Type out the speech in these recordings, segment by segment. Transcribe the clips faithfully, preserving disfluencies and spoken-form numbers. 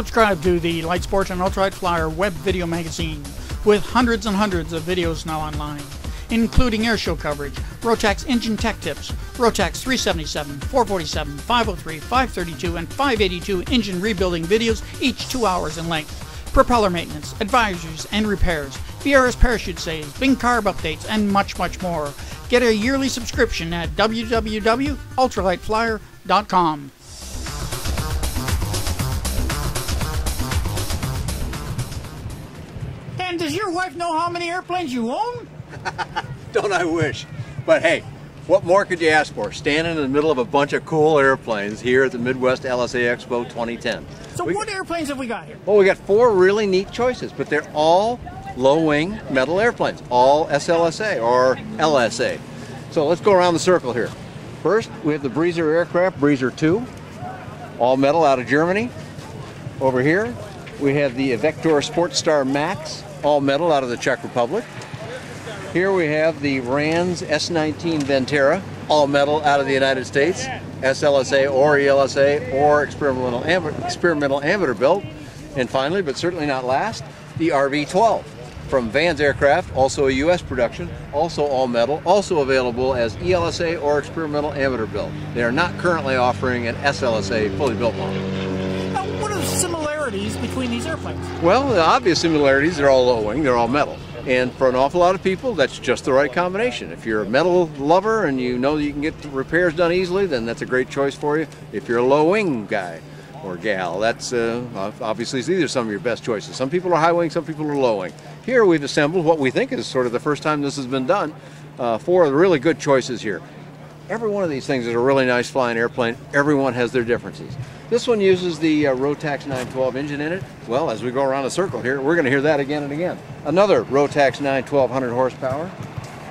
Subscribe to the Light Sport and Ultralight Flyer web video magazine with hundreds and hundreds of videos now online, including airshow coverage, Rotax engine tech tips, Rotax three seventy-seven, four forty-seven, five oh three, five thirty-two, and five eighty-two engine rebuilding videos, each two hours in length, propeller maintenance, advisories and repairs, B R S parachute saves, Bing carb updates, and much, much more. Get a yearly subscription at w w w dot ultralight flyer dot com. Dan, does your wife know how many airplanes you own? Don't I wish. But hey, what more could you ask for? Standing in the middle of a bunch of cool airplanes here at the Midwest L S A Expo twenty ten. So we, what airplanes have we got here? Well, we got four really neat choices, but they're all low-wing metal airplanes, all S L S A or L S A. So let's go around the circle here. First, we have the Breezer aircraft, Breezer two, all metal out of Germany. Over here, we have the Evektor Sportstar Max, all metal out of the Czech Republic. Here we have the RANS S nineteen Venterra, all metal out of the United States, S L S A or E L S A or experimental amateur, experimental amateur built. And finally, but certainly not last, the R V twelve from Vans Aircraft, also a U S production, also all metal, also available as E L S A or experimental amateur built. They are not currently offering an S L S A fully built model. Now, what are the similarities between these airplanes? Well, the obvious similarities, they're all low wing, they're all metal. And for an awful lot of people, that's just the right combination. If you're a metal lover and you know you can get repairs done easily, then that's a great choice for you. If you're a low-wing guy or gal, that's uh, obviously these are some of your best choices. Some people are high-wing, some people are low-wing. Here we've assembled what we think is sort of the first time this has been done. Uh, four really good choices here. Every one of these things is a really nice flying airplane. Everyone has their differences. This one uses the uh, Rotax nine twelve engine in it. Well, as we go around the circle here, we're going to hear that again and again. Another Rotax nine twelve one hundred horsepower.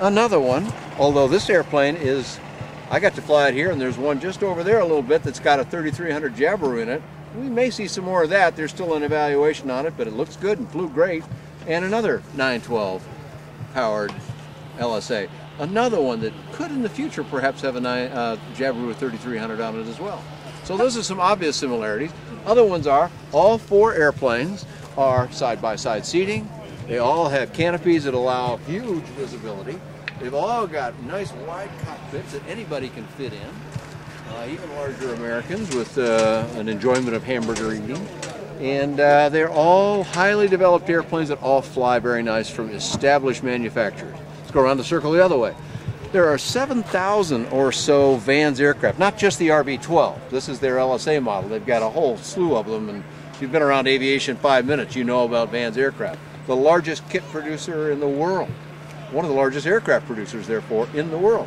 Another one, although this airplane is, I got to fly it here, and there's one just over there a little bit that's got a thirty-three hundred Jabiru in it. We may see some more of that. There's still an evaluation on it, but it looks good and flew great. And another nine twelve powered L S A. Another one that could in the future perhaps have a uh, Jabiru with thirty-three hundred on it as well. So those are some obvious similarities. Other ones are all four airplanes are side-by-side seating. They all have canopies that allow huge visibility. They've all got nice wide cockpits that anybody can fit in, uh, even larger Americans with uh, an enjoyment of hamburger eating. And uh, they're all highly developed airplanes that all fly very nice from established manufacturers. Go around the circle the other way. There are seven thousand or so Vans aircraft, not just the R V twelve. This is their L S A model. They've got a whole slew of them, and if you've been around aviation five minutes, you know about Vans aircraft. The largest kit producer in the world. One of the largest aircraft producers, therefore, in the world.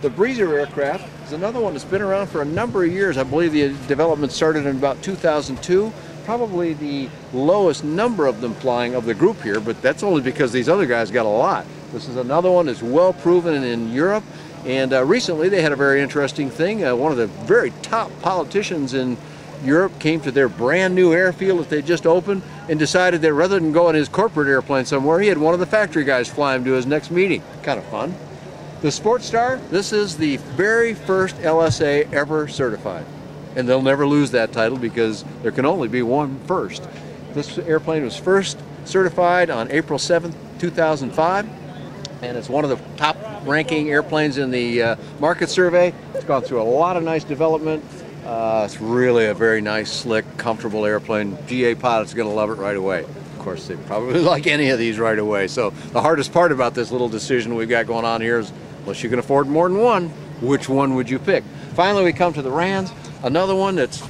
The Breezer aircraft is another one that's been around for a number of years. I believe the development started in about two thousand two. Probably the lowest number of them flying of the group here, but that's only because these other guys got a lot. This is another one that's well proven in Europe, and uh, recently they had a very interesting thing. Uh, one of the very top politicians in Europe came to their brand new airfield that they just opened and decided that rather than go in his corporate airplane somewhere, he had one of the factory guys fly him to his next meeting. Kind of fun. The Sportstar, this is the very first L S A ever certified. And they'll never lose that title because there can only be one first. This airplane was first certified on April seventh, two thousand five, and it's one of the top ranking airplanes in the uh, market survey. It's gone through a lot of nice development. Uh, it's really a very nice, slick, comfortable airplane. G A pilot's gonna love it right away. Of course, they probably like any of these right away. So the hardest part about this little decision we've got going on here is, unless you can afford more than one, which one would you pick? Finally, we come to the RANS. Another one that's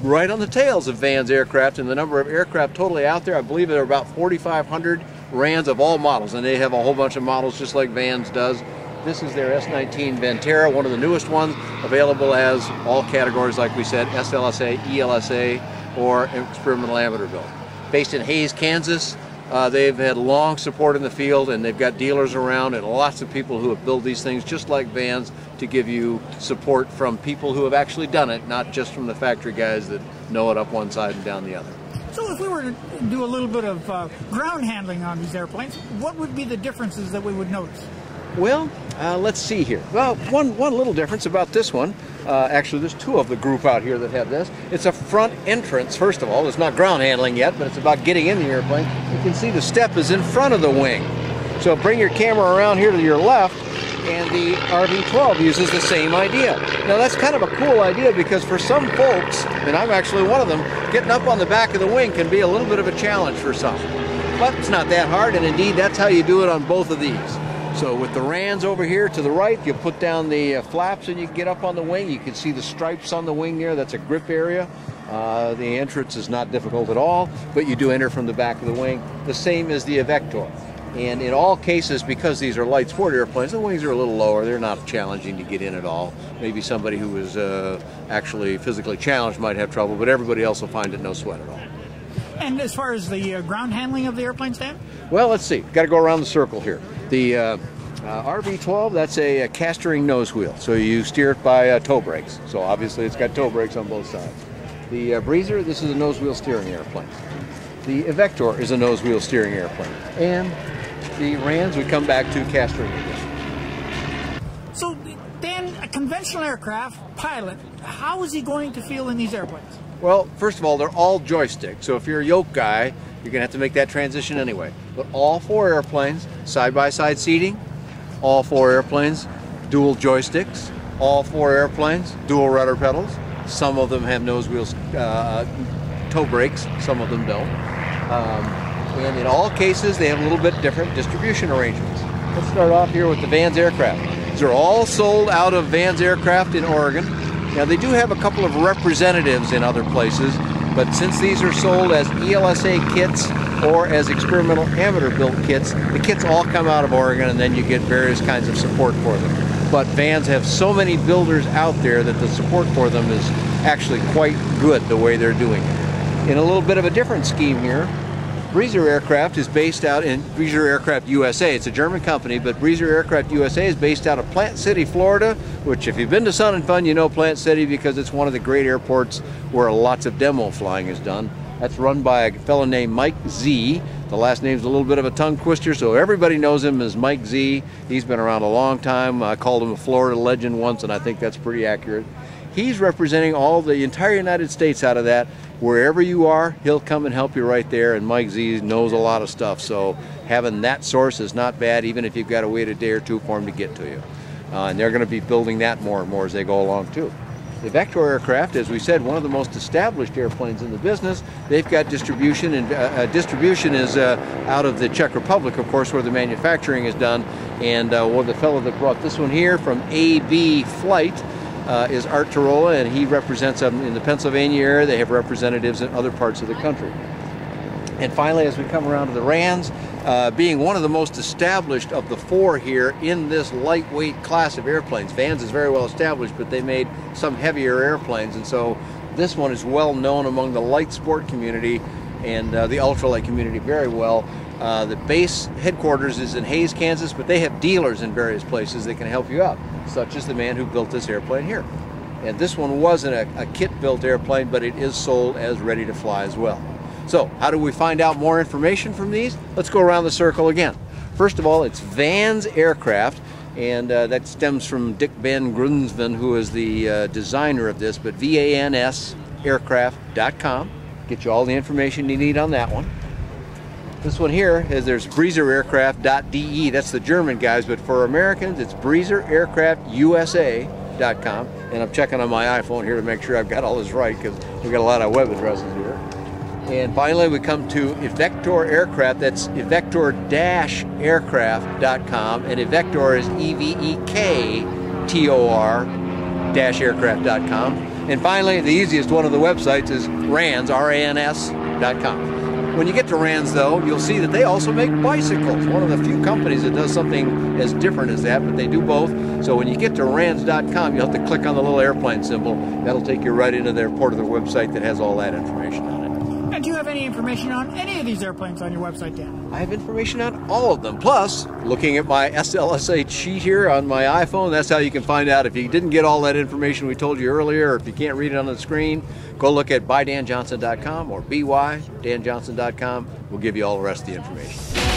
right on the tails of Vans aircraft, and the number of aircraft totally out there, I believe there are about forty-five hundred RANS of all models, and they have a whole bunch of models just like Vans does. This is their S nineteen Venterra, one of the newest ones, available as all categories, like we said, S L S A, E L S A, or experimental amateur build. Based in Hays, Kansas, uh, they've had long support in the field, and they've got dealers around and lots of people who have built these things just like Vans, to give you support from people who have actually done it, not just from the factory guys that know it up one side and down the other. So if we were to do a little bit of uh, ground handling on these airplanes, what would be the differences that we would notice? Well, Uh, let's see here. Well, one, one little difference about this one, uh, actually there's two of the group out here that have this. It's a front entrance, first of all. It's not ground handling yet, but it's about getting in the airplane. You can see the step is in front of the wing. So bring your camera around here to your left, and the R V twelve uses the same idea. Now that's kind of a cool idea because for some folks, and I'm actually one of them, getting up on the back of the wing can be a little bit of a challenge for some. But it's not that hard, and indeed that's how you do it on both of these. So with the RANS over here to the right, you put down the uh, flaps and you get up on the wing. You can see the stripes on the wing there. That's a grip area. Uh, the entrance is not difficult at all, but you do enter from the back of the wing. The same as the Evektor. And in all cases, because these are light sport airplanes, the wings are a little lower. They're not challenging to get in at all. Maybe somebody who is uh, actually physically challenged might have trouble, but everybody else will find it no sweat at all. And as far as the uh, ground handling of the airplane, Dan? Well, let's see. Got to go around the circle here. The uh, uh, R V twelve, that's a, a castering nose wheel, so you steer it by uh, toe brakes. So obviously it's got toe brakes on both sides. The uh, Breezer, this is a nose wheel steering airplane. The Evektor is a nose wheel steering airplane. And the RANS we come back to castering again. So Dan, a conventional aircraft pilot, how is he going to feel in these airplanes? Well, first of all, they're all joystick. So if you're a yoke guy, you're gonna have to make that transition anyway. But all four airplanes, side-by-side seating, all four airplanes, dual joysticks, all four airplanes, dual rudder pedals. Some of them have nose wheels, uh, toe brakes, some of them don't. Um, and in all cases, they have a little bit different distribution arrangements. Let's start off here with the Vans Aircraft. These are all sold out of Vans Aircraft in Oregon. Now they do have a couple of representatives in other places, but since these are sold as E L S A kits or as experimental amateur-built kits, the kits all come out of Oregon and then you get various kinds of support for them. But Vans have so many builders out there that the support for them is actually quite good the way they're doing it. In a little bit of a different scheme here, Breezer Aircraft is based out in Breezer Aircraft U S A. It's a German company, but Breezer Aircraft U S A is based out of Plant City, Florida, which if you've been to Sun and Fun, you know Plant City because it's one of the great airports where lots of demo flying is done. That's run by a fellow named Mike Z. The last name's a little bit of a tongue twister, so everybody knows him as Mike Z. He's been around a long time. I called him a Florida legend once, and I think that's pretty accurate. He's representing all the entire United States out of that. Wherever you are, he'll come and help you right there, and Mike Z knows a lot of stuff, so having that source is not bad, even if you've got to wait a day or two for him to get to you. Uh, and they're going to be building that more and more as they go along, too. The Vector Aircraft, as we said, one of the most established airplanes in the business. They've got distribution, and uh, uh, distribution is uh, out of the Czech Republic, of course, where the manufacturing is done. And uh, well, the fellow that brought this one here from A B Flight, Uh, is Art Tarola, and he represents them in the Pennsylvania area. They have representatives in other parts of the country. And finally, as we come around to the RANS, uh, being one of the most established of the four here in this lightweight class of airplanes. Vans is very well established, but they made some heavier airplanes, and so this one is well known among the light sport community and uh, the ultralight community very well. Uh, the base headquarters is in Hays, Kansas, but they have dealers in various places that can help you out, such as the man who built this airplane here. And this one wasn't a, a kit-built airplane, but it is sold as ready to fly as well. So, how do we find out more information from these? Let's go around the circle again. First of all, it's Vans Aircraft, and uh, that stems from Dick Van Grunsven, who is the uh, designer of this, but vans aircraft dot com. Get you all the information you need on that one. This one here is there's breezer aircraft dot D E. That's the German guys, but for Americans, it's breezer aircraft U S A dot com. And I'm checking on my iPhone here to make sure I've got all this right because we've got a lot of web addresses here. And finally, we come to Evektor Aircraft. That's evektor dash aircraft dot com. And Evektor is E V E K T O R dash aircraft dot com. And finally, the easiest one of the websites is RANS, R A N S dot com. When you get to RANS, though, you'll see that they also make bicycles. One of the few companies that does something as different as that, but they do both. So when you get to RANS dot com, you'll have to click on the little airplane symbol. That'll take you right into their part of their website that has all that information on it. And do you have any information on any of these airplanes on your website, Dan? I have information on all of them. Plus, looking at my S L S A sheet here on my iPhone, that's how you can find out if you didn't get all that information we told you earlier, or if you can't read it on the screen. Go look at buy dan johnson dot com or B Y dan johnson dot com. We'll give you all the rest of the information.